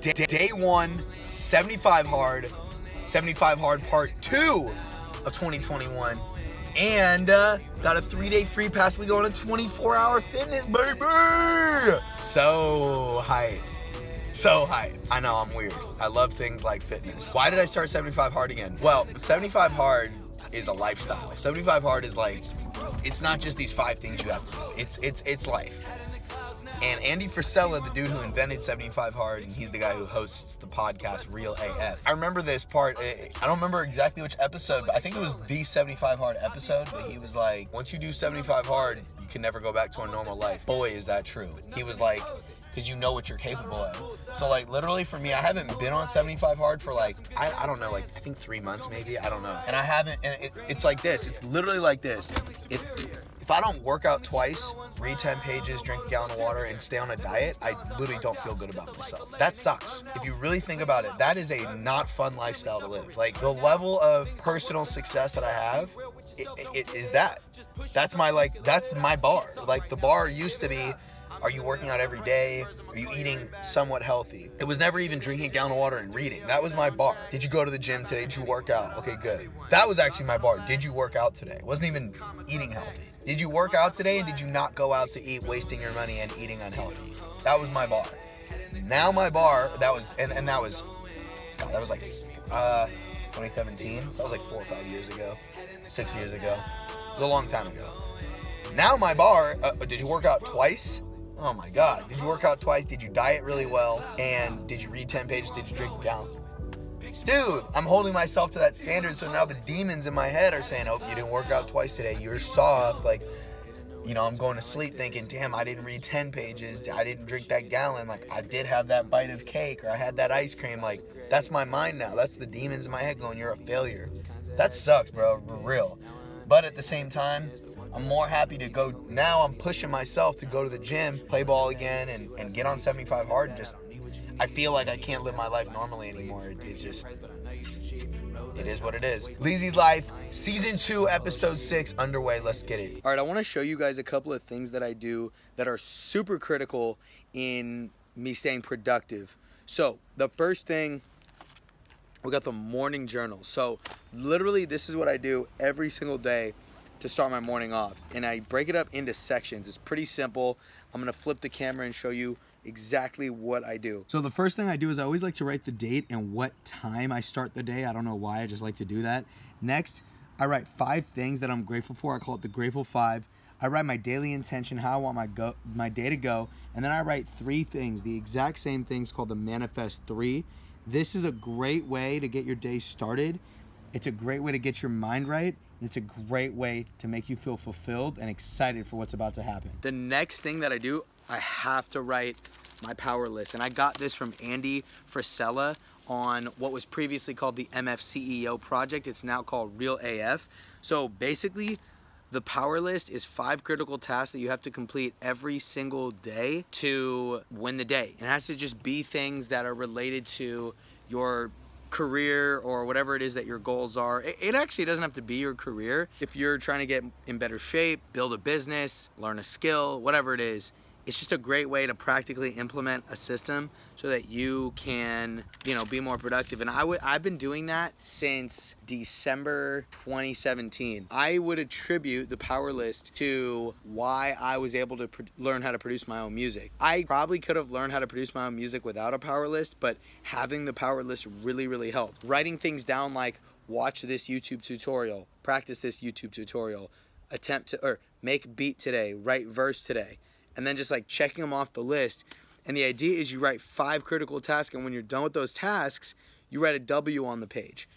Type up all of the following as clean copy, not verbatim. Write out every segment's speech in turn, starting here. Day one, 75 hard, 75 hard part 2 of 2021, and got a 3-day free pass. We go on a 24-hour fitness, baby. So hyped, so hyped. I know I'm weird. I love things like fitness. Why did I start 75 hard again? Well, 75 hard is a lifestyle. 75 hard is like, it's not just these 5 things you have to do. It's life. And Andy Frisella, the dude who invented 75 Hard, and he's the guy who hosts the podcast Real AF. I remember this part, I don't remember exactly which episode, but I think it was the 75 Hard episode, but he was like, once you do 75 Hard, you can never go back to a normal life. Boy, is that true. He was like, because you know what you're capable of. So like literally for me, I haven't been on 75 hard for like, I don't know, like I think 3 months maybe, I don't know. And I haven't, and it's like this, it's literally like this. If I don't work out twice, read 10 pages, drink a gallon of water, and stay on a diet, I literally don't feel good about myself. That sucks. If you really think about it, that is a not fun lifestyle to live. Like the level of personal success that I have, it is that. That's my like, that's my bar. Like the bar used to be, are you working out every day? Are you eating somewhat healthy? It was never even drinking a gallon of water and reading. That was my bar. Did you go to the gym today? Did you work out? Okay, good. That was actually my bar. Did you work out today? It wasn't even eating healthy. Did you work out today and did you not go out to eat, wasting your money and eating unhealthy? That was my bar. Now my bar, that was, and that was, God, that was like 2017. So that was like 4 or 5 years ago, 6 years ago. It was a long time ago. Now my bar, did you work out twice? Oh my God, did you work out twice? Did you diet really well? And did you read 10 pages? Did you drink a gallon? Dude, I'm holding myself to that standard, so now the demons in my head are saying, oh, you didn't work out twice today, you're soft. Like, you know, I'm going to sleep thinking, damn, I didn't read 10 pages, I didn't drink that gallon, like, I did have that bite of cake, or I had that ice cream, like, that's my mind now. That's the demons in my head going, you're a failure. That sucks, bro, for real. But at the same time, I'm more happy to go, now I'm pushing myself to go to the gym, play ball again, and get on 75 hard and just, I feel like I can't live my life normally anymore. It's just, it is what it is. Leezy's Life, Season 2, Episode 6, underway. Let's get it. All right, I want to show you guys a couple of things that I do that are super critical in me staying productive. So the first thing, we got the morning journal. So literally this is what I do every single day to start my morning off, and I break it up into sections. It's pretty simple. I'm gonna flip the camera and show you exactly what I do. So the first thing I do is I always like to write the date and what time I start the day. I don't know why, I just like to do that. Next, I write 5 things that I'm grateful for. I call it the Grateful 5. I write my daily intention, how I want my day to go, and then I write 3 things, the exact same things, called the Manifest 3. This is a great way to get your day started. It's a great way to get your mind right. It's a great way to make you feel fulfilled and excited for what's about to happen. The next thing that I do, I have to write my power list. And I got this from Andy Frisella on what was previously called the MFCEO Project. It's now called Real AF. So basically, the power list is 5 critical tasks that you have to complete every single day to win the day. It has to just be things that are related to your career or whatever it is that your goals are. It actually doesn't have to be your career. If you're trying to get in better shape, build a business, learn a skill, whatever it is, it's just a great way to practically implement a system so that you can, you know, be more productive. And I've been doing that since December 2017. I would attribute the power list to why I was able to learn how to produce my own music. I probably could have learned how to produce my own music without a power list, but having the power list really, really helped. Writing things down like, watch this YouTube tutorial, practice this YouTube tutorial, attempt to, or make beat today, write verse today. And then just like checking them off the list. And the idea is you write 5 critical tasks, and when you're done with those tasks, you write a W on the page.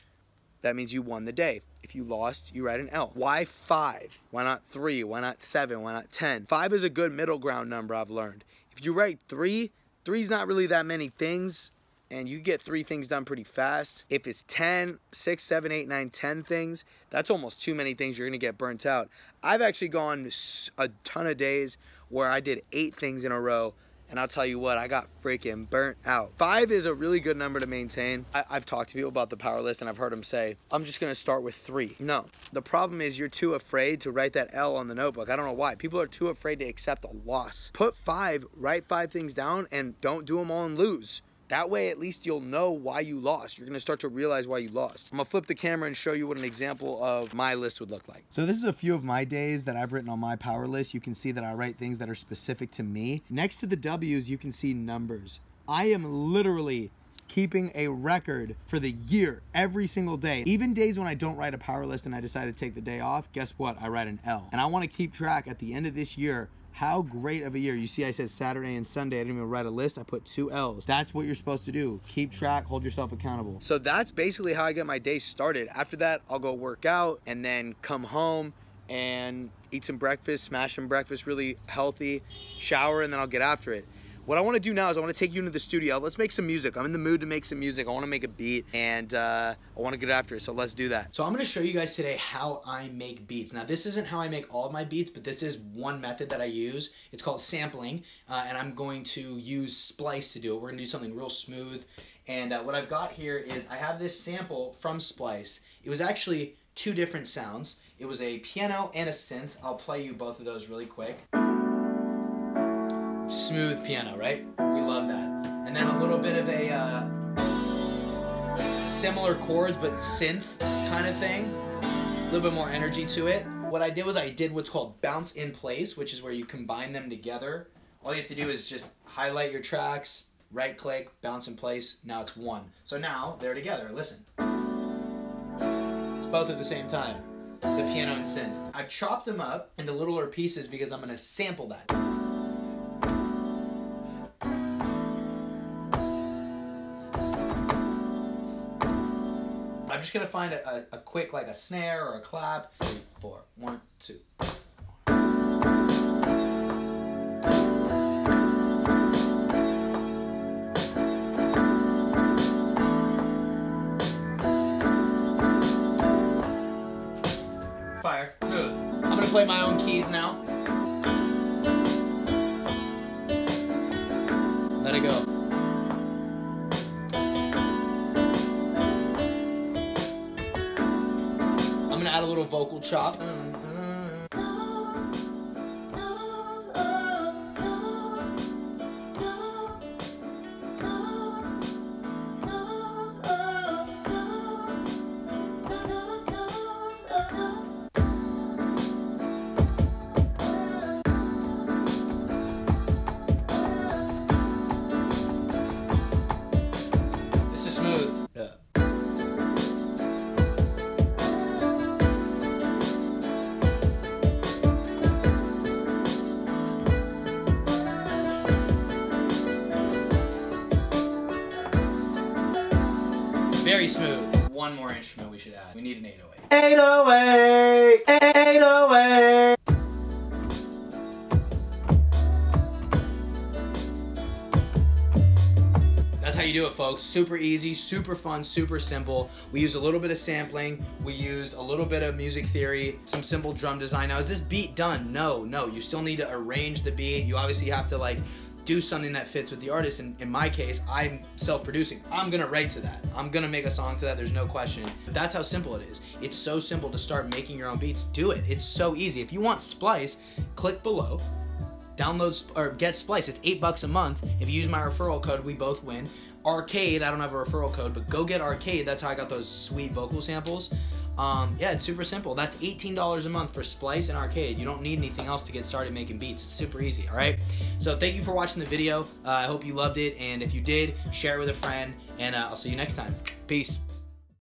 That means you won the day. If you lost, you write an L. Why 5? Why not 3? Why not 7? Why not 10? 5 is a good middle ground number, I've learned. If you write 3, 3's not really that many things, and you get 3 things done pretty fast. If it's 10, 6, 7, 8, 9, 10 things, that's almost too many things. You're gonna get burnt out. I've actually gone a ton of days where I did 8 things in a row, and I'll tell you what, I got freaking burnt out. 5 is a really good number to maintain. I've talked to people about the power list, and I've heard them say, I'm just gonna start with 3. No, the problem is you're too afraid to write that L on the notebook. I don't know why. People are too afraid to accept a loss. Put 5, write 5 things down, and don't do them all and lose. That way, at least you'll know why you lost. You're gonna start to realize why you lost. I'm gonna flip the camera and show you what an example of my list would look like. So this is a few of my days that I've written on my power list. You can see that I write things that are specific to me. Next to the W's, you can see numbers. I am literally keeping a record for the year every single day. Even days when I don't write a power list and I decide to take the day off, guess what? I write an L. And I wanna keep track at the end of this year how great of a year. You see, I said Saturday and Sunday. I didn't even write a list. I put 2 L's. That's what you're supposed to do. Keep track, hold yourself accountable. So that's basically how I get my day started. After that, I'll go work out and then come home and eat some breakfast, smash some breakfast, really healthy, shower, and then I'll get after it. What I want to do now is I want to take you into the studio. Let's make some music. I'm in the mood to make some music. I want to make a beat and I want to get after it. So let's do that. So I'm going to show you guys today how I make beats. Now this isn't how I make all of my beats, but this is one method that I use. It's called sampling and I'm going to use Splice to do it. We're going to do something real smooth. And what I've got here is I have this sample from Splice. It was actually two different sounds. It was a piano and a synth. I'll play you both of those really quick. Smooth piano, right? We love that. And then a little bit of a similar chords but synth kind of thing. A little bit more energy to it. What I did was I did what's called bounce in place, which is where you combine them together. All you have to do is just highlight your tracks, right click, bounce in place, now it's one. So now they're together, listen. It's both at the same time, the piano and synth. I've chopped them up into littler pieces because I'm gonna sample that. I'm just gonna find a quick, like a snare or a clap. 3, 4, 1, 2. Fire, smooth. I'm gonna play my own keys now. Let it go. Add a little vocal chop. This is smooth. Yeah. Very smooth. One more instrument we should add. We need an 808. 808! 808! That's how you do it, folks. Super easy, super fun, super simple. We use a little bit of sampling. We use a little bit of music theory, some simple drum design. Now, is this beat done? No, no. You still need to arrange the beat. You obviously have to, like, do something that fits with the artist. In my case, I'm self-producing. I'm gonna write to that. I'm gonna make a song to that, there's no question. But that's how simple it is. It's so simple to start making your own beats. Do it, it's so easy. If you want Splice, click below, download or get Splice, it's $8 a month. If you use my referral code, we both win. Arcade, I don't have a referral code, but go get Arcade. That's how I got those sweet vocal samples. Yeah, it's super simple. That's $18 a month for Splice and Arcade. You don't need anything else to get started making beats. It's super easy, all right? So thank you for watching the video. I hope you loved it, and if you did, share it with a friend, and I'll see you next time. Peace.